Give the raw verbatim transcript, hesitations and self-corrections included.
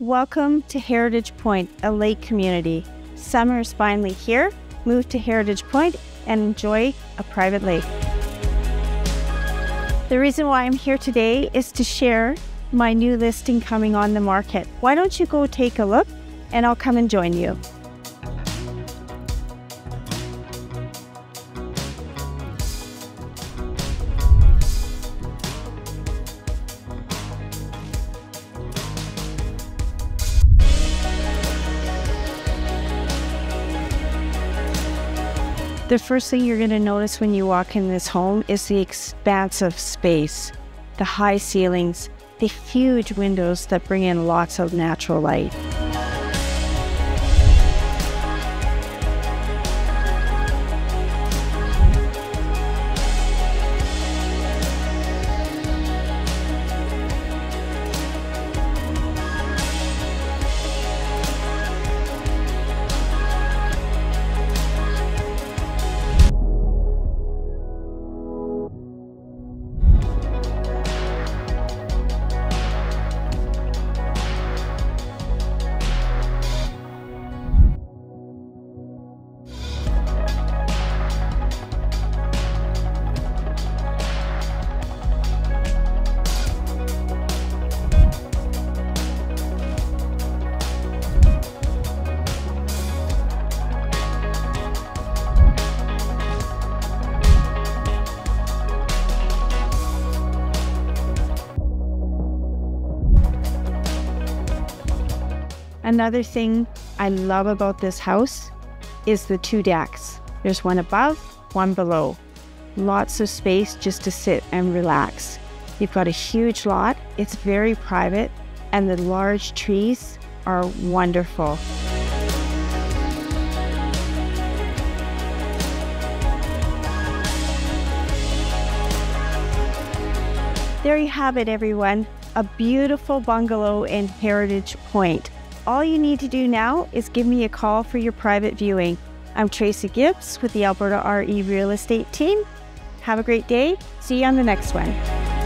Welcome to Heritage Point, a lake community. Summer is finally here. Move to Heritage Point and enjoy a private lake. The reason why I'm here today is to share my new listing coming on the market. Why don't you go take a look and I'll come and join you. The first thing you're going to notice when you walk in this home is the expansive space, the high ceilings, the huge windows that bring in lots of natural light. Another thing I love about this house is the two decks. There's one above, one below. Lots of space just to sit and relax. You've got a huge lot, it's very private, and the large trees are wonderful. There you have it, everyone. A beautiful bungalow in Heritage Point. All you need to do now is give me a call for your private viewing. I'm Tracy Gibbs with the Alberta R E Real Estate Team. Have a great day. See you on the next one.